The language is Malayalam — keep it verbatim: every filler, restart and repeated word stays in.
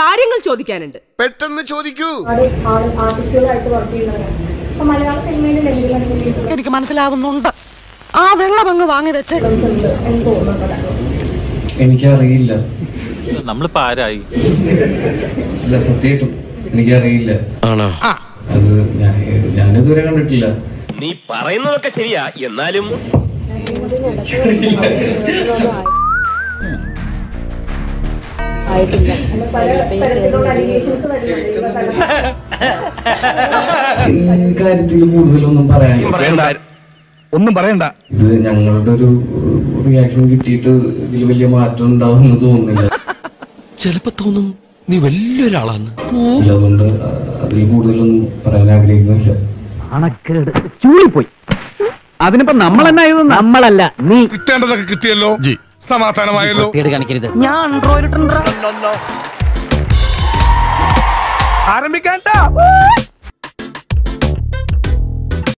കാര്യങ്ങൾ ചോദിക്കാനുണ്ട്. പെട്ടെന്ന് ചോദിക്കൂ. എനിക്ക് മനസ്സിലാവുന്നുണ്ട്. ആ വെള്ളം അങ്ങ് വാങ്ങി വെച്ച് എനിക്കറിയില്ല. നമ്മളിപ്പോ ആരായി? ഇല്ല, സത്യമായിട്ടും എനിക്കറിയില്ല. ആണോ? അത് ഞാനിതുവരെ കണ്ടിട്ടില്ല. നീ പറയുന്നതൊക്കെ ശരിയാ, എന്നാലും കാര്യത്തിൽ കൂടുതലൊന്നും പറയാനില്ല. ഒന്നും പറയണ്ട. ഇത് ഞങ്ങളുടെ ഒരു റിയാക്ഷൻ കിട്ടിയിട്ട് ഇതിൽ വലിയ മാറ്റം ഉണ്ടാവുമെന്ന് തോന്നുന്നില്ല. ചിലപ്പോ തോന്നും നീ വലിയൊരാളാണ്. അതുകൊണ്ട് അതിൽ കൂടുതലൊന്നും പറയാൻ ആഗ്രഹിക്കുന്നില്ല. അതിനിപ്പോ നമ്മളെന്നായത്? നമ്മളല്ല, നീ കിട്ടേണ്ടതൊക്കെ കിട്ടിയല്ലോ. സമാധാനമായല്ലോ. കാണിക്കരുത്. ഞാൻ ആരംഭിക്കാട്ടോ.